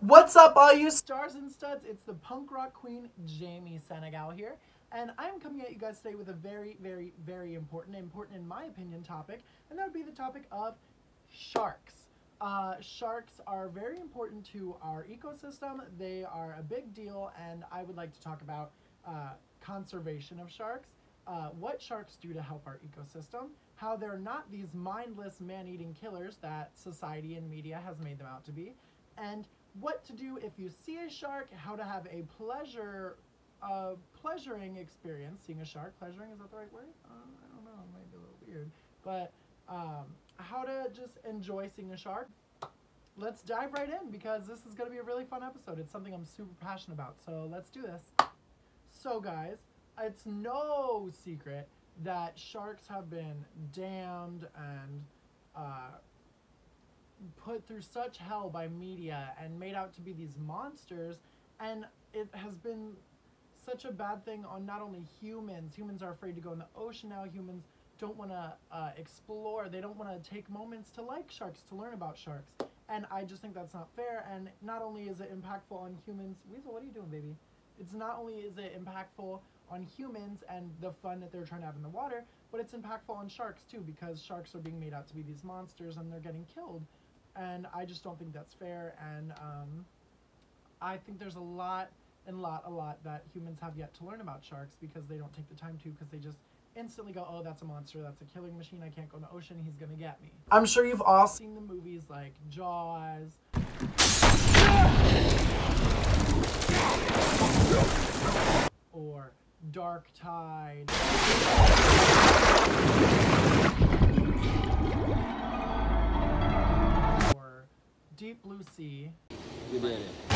What's up, all you stars and studs? It's the punk rock queen, Jamie Senegal here, and I'm coming at you guys today with a very, very, very important in my opinion topic, and that would be the topic of sharks. Sharks are very important to our ecosystem. They are a big deal, and I would like to talk about conservation of sharks, what sharks do to help our ecosystem, how they're not these mindless man-eating killers that society and media has made them out to be, and what to do if you see a shark, how to have a pleasuring experience. Seeing a shark, pleasuring, is that the right word? I don't know, it might be a little weird, but how to just enjoy seeing a shark. Let's dive right in because this is going to be a really fun episode. It's something I'm super passionate about, so let's do this. So guys, it's no secret that sharks have been damned and put through such hell by media and made out to be these monsters, and it has been such a bad thing on not only humans. Humans are afraid to go in the ocean now. Humans don't want to explore. They don't want to take moments to like sharks, to learn about sharks, and I just think that's not fair. And not only is it impactful on humans, Weasel, what are you doing, baby? It's not only is it impactful on humans and the fun that they're trying to have in the water, but it's impactful on sharks too, because sharks are being made out to be these monsters and they're getting killed, and I just don't think that's fair. And I think there's a lot that humans have yet to learn about sharks because they don't take the time to, because they just instantly go, oh, that's a monster, that's a killing machine, I can't go in the ocean, he's gonna get me. I'm sure you've all seen the movies like JAWS. Or Dark Tide. Or Deep Blue Sea. You did it.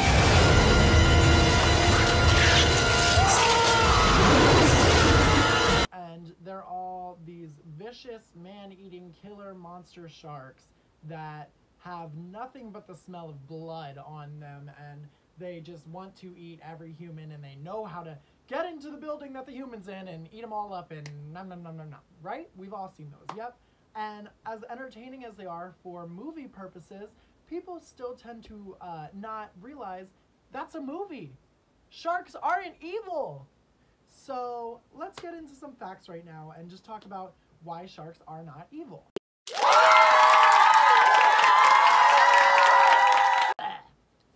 And they're all these vicious, man-eating, killer monster sharks that have nothing but the smell of blood on them, and they just want to eat every human, and they know how to get into the building that the human's in and eat them all up and nom nom nom nom nom, right? We've all seen those, yep. And as entertaining as they are for movie purposes, people still tend to not realize that's a movie. Sharks aren't evil. So let's get into some facts right now and just talk about why sharks are not evil.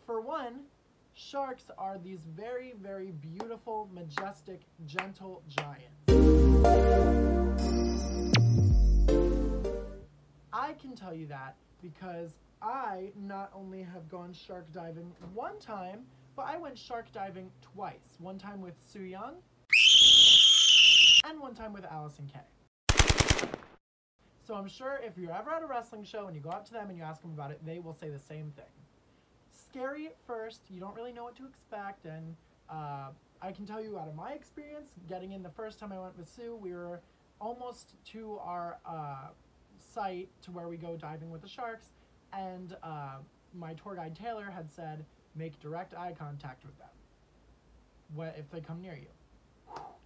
For one, sharks are these very, very beautiful, majestic, gentle giants. I can tell you that because I not only have gone shark diving one time, but I went shark diving twice. One time with Su Yung and one time with Allisyn Kay. So I'm sure if you're ever at a wrestling show and you go up to them and you ask them about it, they will say the same thing. Scary at first, you don't really know what to expect, and I can tell you out of my experience, getting in the first time I went with Sue, we were almost to our site to where we go diving with the sharks, and my tour guide Taylor had said, make direct eye contact with them. What if they come near you?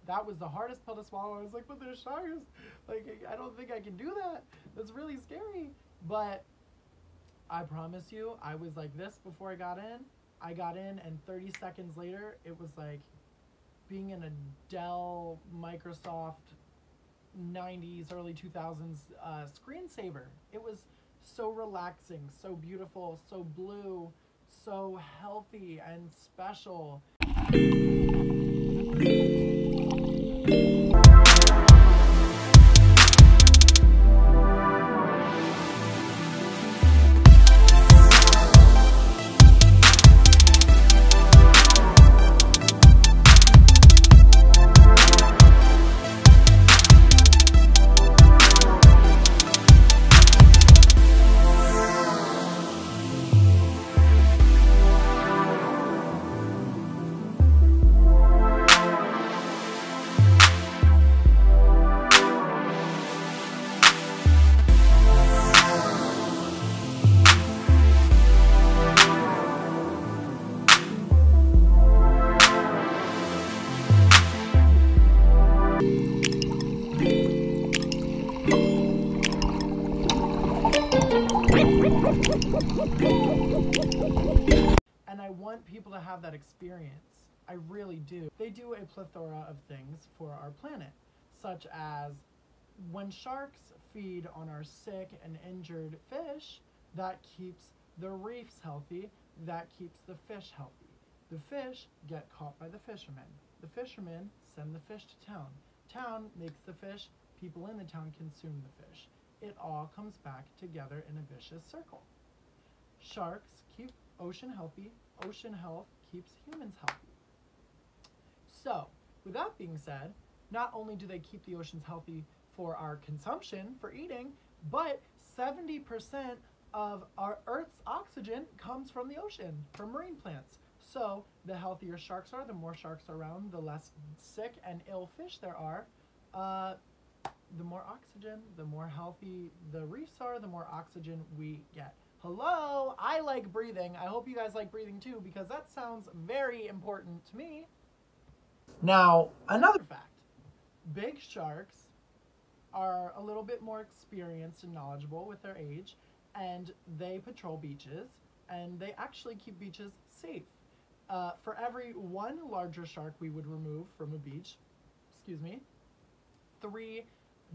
That was the hardest pill to swallow. I was like, but they're sharks. Like, I don't think I can do that. That's really scary. But I promise you, I was like this before I got in. I got in, and 30 seconds later, it was like being in a Dell, Microsoft, 90s, early 2000s screensaver. It was so relaxing, so beautiful, so blue, so healthy and special. want people to have that experience. I really do. They do a plethora of things for our planet, such as when sharks feed on our sick and injured fish, that keeps the reefs healthy, that keeps the fish healthy. The fish get caught by the fishermen. The fishermen send the fish to town. Town makes the fish, people in the town consume the fish. It all comes back together in a vicious circle. Sharks keep ocean healthy, ocean health keeps humans healthy. So, with that being said, not only do they keep the oceans healthy for our consumption, for eating, but 70% of our Earth's oxygen comes from the ocean, from marine plants. So the healthier sharks are, the more sharks are around, the less sick and ill fish there are, the more oxygen, the more healthy the reefs are, the more oxygen we get. Hello, I like breathing. I hope you guys like breathing too, because that sounds very important to me. Now, another fact. Big sharks are a little bit more experienced and knowledgeable with their age, and they patrol beaches, and they actually keep beaches safe. For every one larger shark we would remove from a beach, excuse me, 3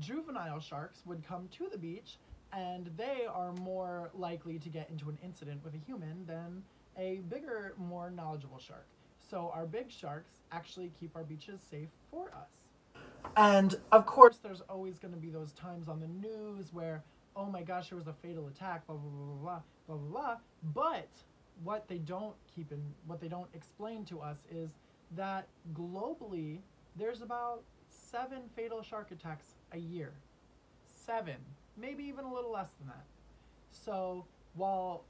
juvenile sharks would come to the beach, and they are more likely to get into an incident with a human than a bigger, more knowledgeable shark. So our big sharks actually keep our beaches safe for us. And of course, there's always going to be those times on the news where, oh my gosh, there was a fatal attack, blah, blah, blah, blah, blah, blah, blah. But what they don't keep in, what they don't explain to us is that globally, there's about 7 fatal shark attacks a year. 7, maybe even a little less than that. So while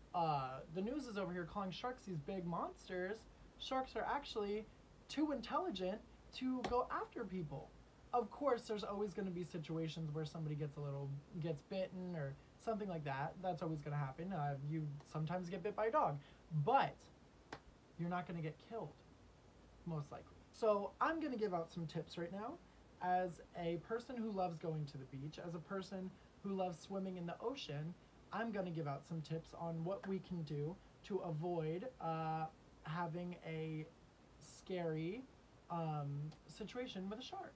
the news is over here calling sharks these big monsters, sharks are actually too intelligent to go after people. Of course, there's always going to be situations where somebody gets bitten or something like that. That's always going to happen. You sometimes get bit by a dog, but you're not going to get killed, most likely. So I'm going to give out some tips right now. As a person who loves going to the beach, as a person who loves swimming in the ocean, I'm going to give out some tips on what we can do to avoid having a scary situation with a shark.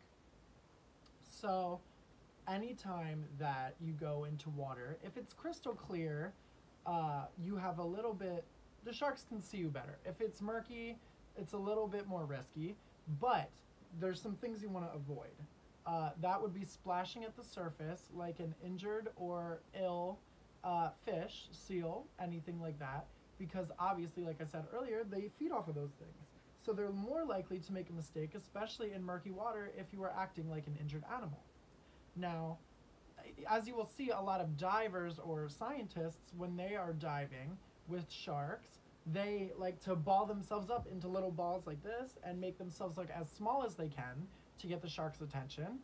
So anytime that you go into water, if it's crystal clear, you have a little bit, the sharks can see you better. If it's murky, it's a little bit more risky, but there's some things you want to avoid. That would be splashing at the surface like an injured or ill fish, seal, anything like that, because obviously, like I said earlier, they feed off of those things. So they're more likely to make a mistake, especially in murky water, if you are acting like an injured animal. Now, as you will see, a lot of divers or scientists, when they are diving with sharks, they like to ball themselves up into little balls like this and make themselves look as small as they can to get the shark's attention,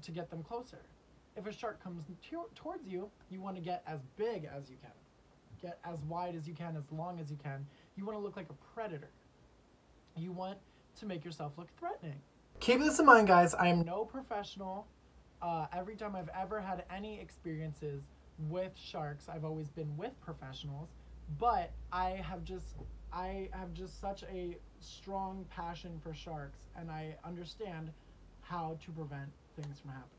to get them closer. If a shark comes towards you, you want to get as big as you can, get as wide as you can, as long as you can. You want to look like a predator. You want to make yourself look threatening. Keep this in mind, guys. I am no professional. Every time I've ever had any experiences with sharks, I've always been with professionals. But I have just such a strong passion for sharks, and I understand how to prevent things from happening,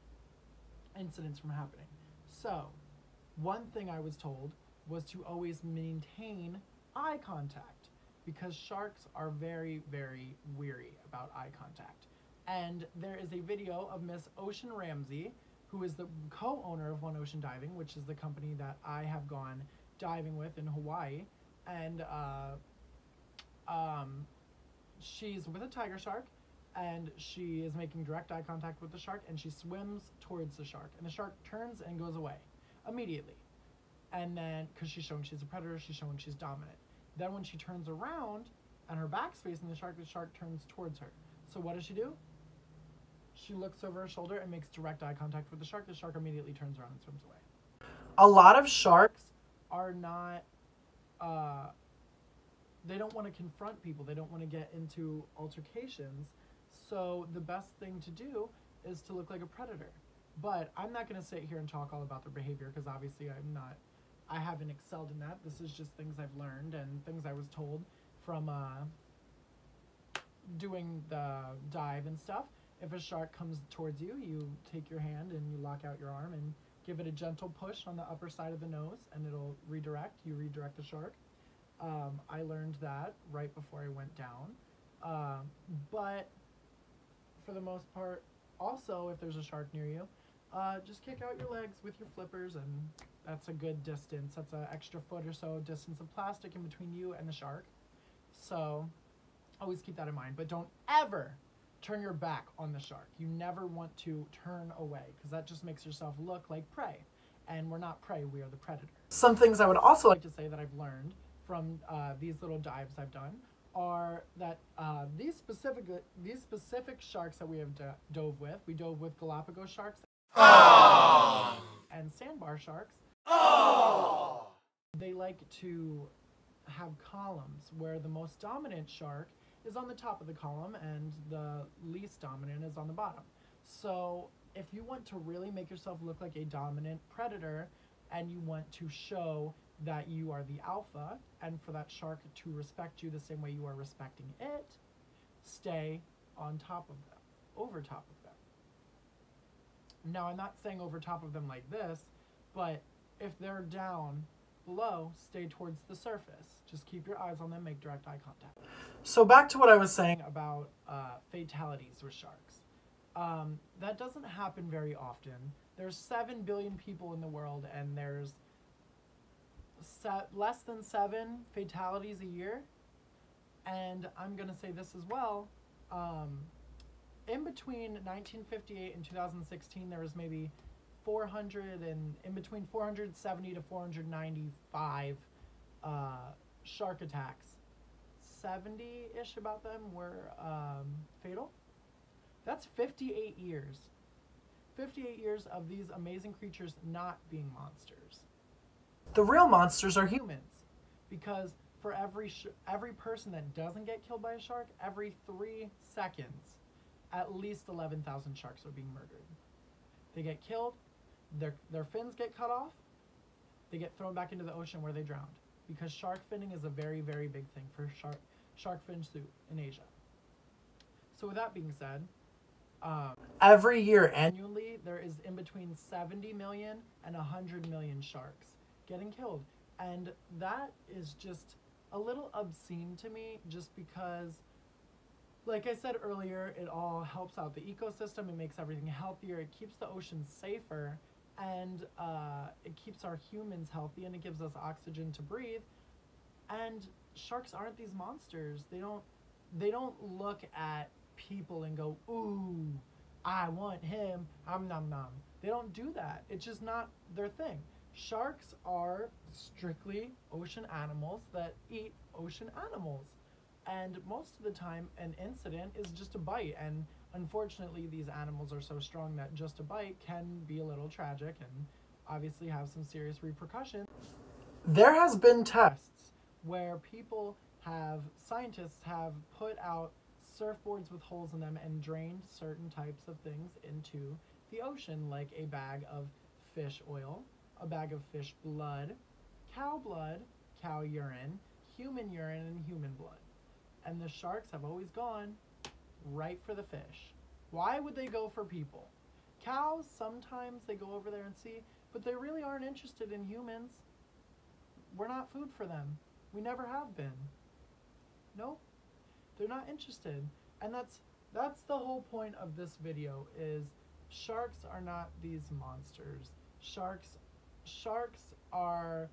incidents from happening. So, one thing I was told was to always maintain eye contact, because sharks are very, very weary about eye contact. And there is a video of Miss Ocean Ramsey, who is the co-owner of One Ocean Diving, which is the company that I have gone diving with in Hawaii. And she's with a tiger shark, and she is making direct eye contact with the shark, and she swims towards the shark. And the shark turns and goes away immediately. And then, because she's showing she's a predator, she's showing she's dominant. Then when she turns around and her back's facing the shark turns towards her. So what does she do? She looks over her shoulder and makes direct eye contact with the shark. The shark immediately turns around and swims away. A lot of sharks are not, they don't want to confront people. They don't want to get into altercations. So the best thing to do is to look like a predator. But I'm not going to sit here and talk all about their behavior, because obviously I haven't excelled in that. This is just things I've learned and things I was told from doing the dive and stuff, if a shark comes towards you, you take your hand and you lock out your arm and give it a gentle push on the upper side of the nose and it'll redirect. You redirect the shark. I learned that right before I went down. But for the most part, also, if there's a shark near you, just kick out your legs with your flippers, and that's a good distance. That's an extra foot or so distance of plastic in between you and the shark. So always keep that in mind, but don't ever turn your back on the shark. You never want to turn away, because that just makes yourself look like prey, and we're not prey, we are the predator. Some things I would also like to say that I've learned from these little dives I've done are that these specific sharks that we have dove with, we dove with Galapagos sharks. Aww. And sandbar sharks. Aww. They like to have columns where the most dominant shark is on the top of the column and the least dominant is on the bottom. So if you want to really make yourself look like a dominant predator and you want to show that you are the alpha and for that shark to respect you the same way you are respecting it, stay on top of them, over top of them. Now I'm not saying over top of them like this, but if they're down below, stay towards the surface. Just keep your eyes on them, make direct eye contact. So back to what I was saying about fatalities with sharks. That doesn't happen very often. There's 7 billion people in the world and there's less than 7 fatalities a year. And I'm gonna say this as well, in between 1958 and 2016 there was maybe 400 and in between 470 to 495 shark attacks. 70-ish about them were fatal. That's 58 years. 58 years of these amazing creatures not being monsters. The real monsters are humans, because for every person that doesn't get killed by a shark, every 3 seconds, at least 11,000 sharks are being murdered. They get killed. Their fins get cut off, they get thrown back into the ocean where they drowned, because shark finning is a very, very big thing for shark fin soup in Asia. So with that being said, every year annually there is in between 70 million and 100 million sharks getting killed, and that is just a little obscene to me, just because, like I said earlier, it all helps out the ecosystem, it makes everything healthier, it keeps the ocean safer, and it keeps our humans healthy, and it gives us oxygen to breathe. And sharks aren't these monsters. They don't look at people and go, "Ooh, I want him, om nom nom." They don't do that. It's just not their thing. Sharks are strictly ocean animals that eat ocean animals. And most of the time, an incident is just a bite. And unfortunately, these animals are so strong that just a bite can be a little tragic and obviously have some serious repercussions. There has been tests where scientists have put out surfboards with holes in them and drained certain types of things into the ocean, like a bag of fish oil, a bag of fish blood, cow urine, human urine, and human blood. And the sharks have always gone right for the fish. Why would they go for people? Cows, sometimes they go over there and see, but they really aren't interested in humans. We're not food for them. We never have been. Nope. They're not interested. And that's the whole point of this video, is sharks are not these monsters. Sharks are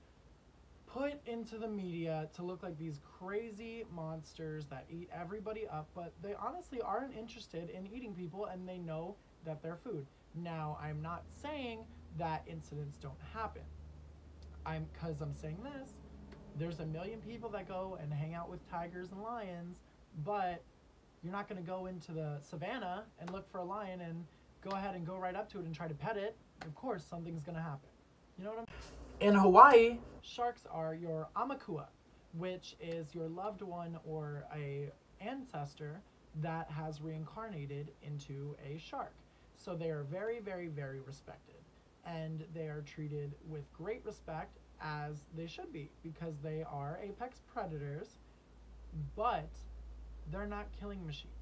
put into the media to look like these crazy monsters that eat everybody up, but they honestly aren't interested in eating people, and they know that they're food. Now, I'm not saying that incidents don't happen. Because I'm saying this, there's a million people that go and hang out with tigers and lions, but you're not going to go into the savannah and look for a lion and go ahead and go right up to it and try to pet it. Of course, something's going to happen. You know what I'm saying? In Hawaii, sharks are your amakua, which is your loved one or a ancestor that has reincarnated into a shark. So they are very, very, very respected, and they are treated with great respect, as they should be, because they are apex predators but they're not killing machines.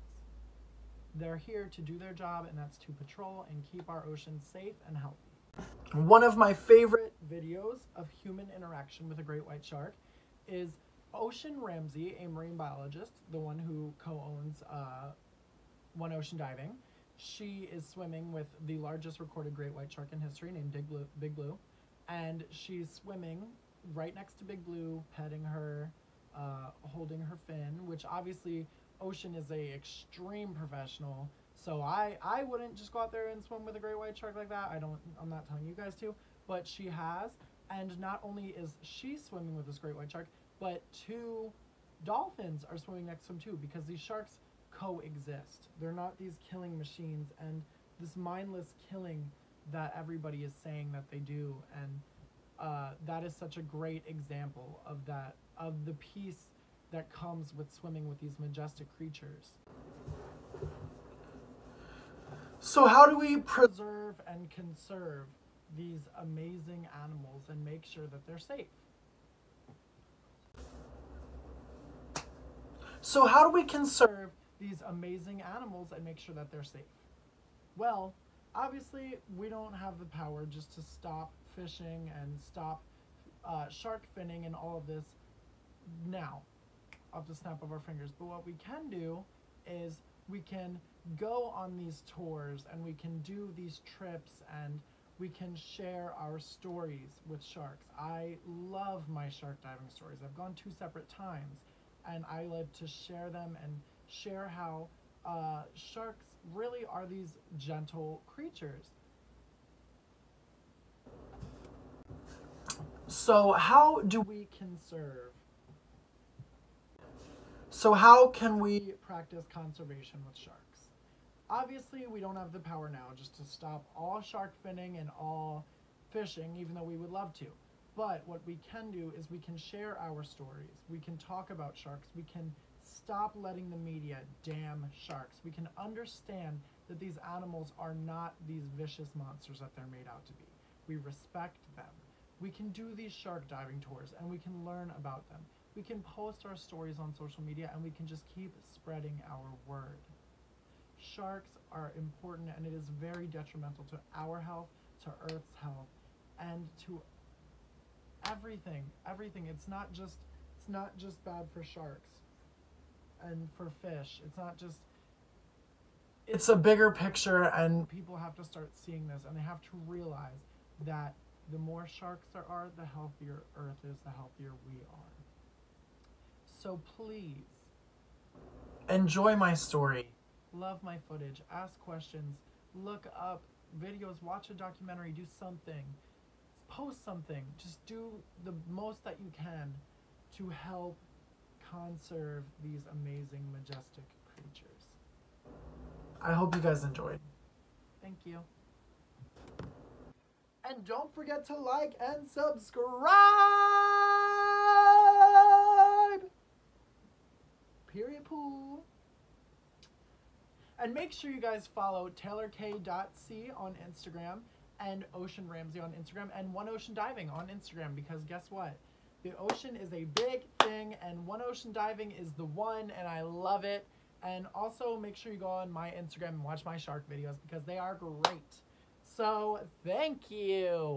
They're here to do their job, and that's to patrol and keep our oceans safe and healthy. One of my favorite videos of human interaction with a great white shark is Ocean Ramsey, a marine biologist, the one who co-owns One Ocean Diving. She is swimming with the largest recorded great white shark in history, named Big Blue, and she's swimming right next to Big Blue, petting her, holding her fin, which obviously Ocean is a extreme professional, so I wouldn't just go out there and swim with a great white shark like that. I'm not telling you guys to, but she has, and not only is she swimming with this great white shark, but two dolphins are swimming next to him too, because these sharks coexist. They're not these killing machines, and this mindless killing that everybody is saying that they do, and that is such a great example of that, of the peace that comes with swimming with these majestic creatures. So how do we preserve and conserve these amazing animals and make sure that they're safe? So how do we conserve these amazing animals and make sure that they're safe? Well, obviously we don't have the power just to stop fishing and stop shark finning and all of this now, off the snap of our fingers. But what we can do is we can go on these tours and we can do these trips and we can share our stories with sharks. I love my shark diving stories. I've gone two separate times, and I love to share them and share how sharks really are these gentle creatures. So how do we conserve? So how can we practice conservation with sharks? Obviously, we don't have the power now just to stop all shark finning and all fishing, even though we would love to. But what we can do is we can share our stories. We can talk about sharks. We can stop letting the media damn sharks. We can understand that these animals are not these vicious monsters that they're made out to be. We respect them. We can do these shark diving tours and we can learn about them. We can post our stories on social media and we can just keep spreading our word. Sharks are important, and it is very detrimental to our health, to Earth's health, and to everything. It's not just bad for sharks and for fish. It's a bigger picture, and people have to start seeing this, and they have to realize that the more sharks there are, the healthier Earth is, the healthier we are. So please enjoy my story, love my footage, ask questions, look up videos, watch a documentary, do something, post something, just do the most that you can to help conserve these amazing, majestic creatures. I hope you guys enjoyed. Thank you. And don't forget to like and subscribe! Period pool. And make sure you guys follow taylork.sea on Instagram, and Ocean Ramsey on Instagram, and One Ocean Diving on Instagram, because guess what? The ocean is a big thing, and One Ocean Diving is the one, and I love it. And also make sure you go on my Instagram and watch my shark videos, because they are great. So thank you.